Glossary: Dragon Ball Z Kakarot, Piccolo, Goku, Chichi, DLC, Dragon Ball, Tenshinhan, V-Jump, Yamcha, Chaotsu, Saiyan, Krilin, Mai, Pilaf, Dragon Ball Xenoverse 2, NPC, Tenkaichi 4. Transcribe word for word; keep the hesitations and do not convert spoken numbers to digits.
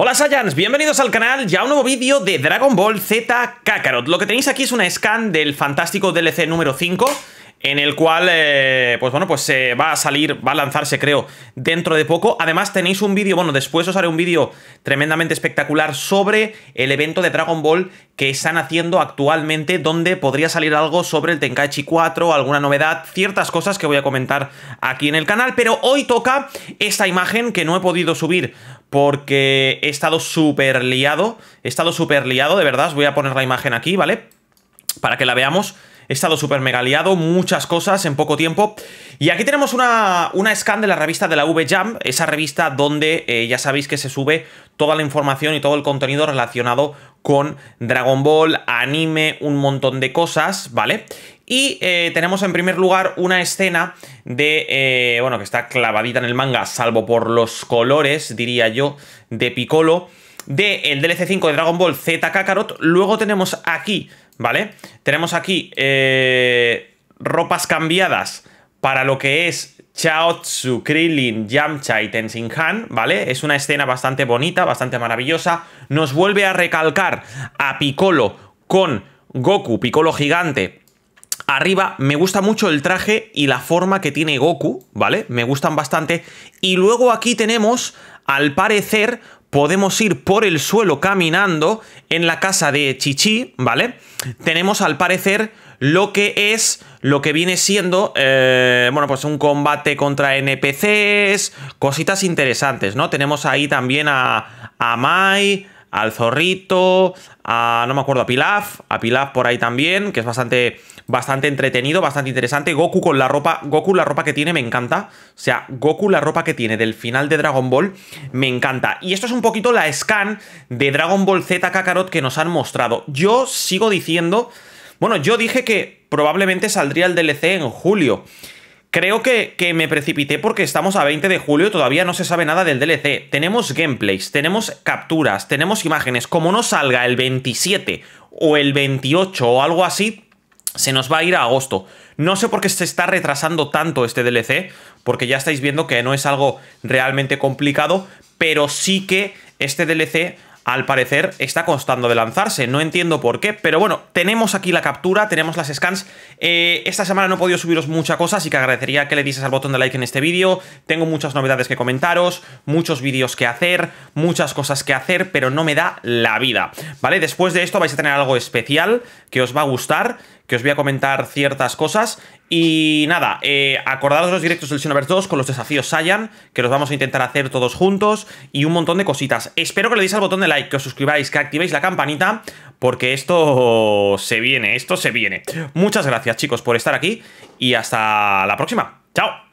Hola Saiyans, bienvenidos al canal y a un nuevo vídeo de Dragon Ball Z Kakarot. Lo que tenéis aquí es una scan del fantástico D L C número cinco, en el cual, eh, pues bueno, pues se eh, va a salir, va a lanzarse creo dentro de poco. Además tenéis un vídeo, bueno, después os haré un vídeo tremendamente espectacular sobre el evento de Dragon Ball que están haciendo actualmente, donde podría salir algo sobre el Tenkaichi cuatro, alguna novedad, ciertas cosas que voy a comentar aquí en el canal. Pero hoy toca esta imagen que no he podido subir porque he estado súper liado, he estado súper liado, de verdad. Os voy a poner la imagen aquí, ¿vale? Para que la veamos. He estado súper mega liado, muchas cosas en poco tiempo. Y aquí tenemos una, una scan de la revista de la V-Jump, esa revista donde eh, ya sabéis que se sube toda la información y todo el contenido relacionado con Dragon Ball, anime, un montón de cosas, ¿vale? Y eh, tenemos en primer lugar una escena de, eh, bueno, que está clavadita en el manga, salvo por los colores, diría yo, de Piccolo, del D L C cinco de Dragon Ball Z Kakarot. Luego tenemos aquí, ¿vale? Tenemos aquí eh, ropas cambiadas para lo que es Chaotsu, Krilin, Yamcha y Tenshinhan, ¿vale? Es una escena bastante bonita, bastante maravillosa. Nos vuelve a recalcar a Piccolo con Goku, Piccolo gigante. Arriba me gusta mucho el traje y la forma que tiene Goku, ¿vale? Me gustan bastante. Y luego aquí tenemos, al parecer, podemos ir por el suelo caminando en la casa de Chichi, ¿vale? Tenemos al parecer lo que es, lo que viene siendo, eh, bueno, pues un combate contra N P Cs, cositas interesantes, ¿no? Tenemos ahí también a, a Mai, al zorrito, a, no me acuerdo, a Pilaf, a Pilaf por ahí también, que es bastante, bastante entretenido, bastante interesante. Goku con la ropa, Goku la ropa que tiene me encanta, o sea, Goku la ropa que tiene del final de Dragon Ball me encanta. Y esto es un poquito la scan de Dragon Ball Z Kakarot que nos han mostrado. Yo sigo diciendo, bueno, yo dije que probablemente saldría el D L C en julio. Creo que, que me precipité porque estamos a veinte de julio y todavía no se sabe nada del D L C. Tenemos gameplays, tenemos capturas, tenemos imágenes. Como no salga el veintisiete o el veintiocho o algo así, se nos va a ir a agosto. No sé por qué se está retrasando tanto este D L C, porque ya estáis viendo que no es algo realmente complicado, pero sí que este D L C, al parecer, está costando de lanzarse. No entiendo por qué, pero bueno, tenemos aquí la captura, tenemos las scans. Eh, esta semana no he podido subiros mucha cosa, así que agradecería que le dieses al botón de like en este vídeo. Tengo muchas novedades que comentaros, muchos vídeos que hacer, muchas cosas que hacer, pero no me da la vida, ¿vale? Después de esto vais a tener algo especial que os va a gustar, que os voy a comentar ciertas cosas. Y nada, eh, acordaros de los directos del Xenoverse dos con los desafíos Saiyan, que los vamos a intentar hacer todos juntos, y un montón de cositas. Espero que le deis al botón de like, que os suscribáis, que activéis la campanita, porque esto se viene, esto se viene. Muchas gracias, chicos, por estar aquí, y hasta la próxima. ¡Chao!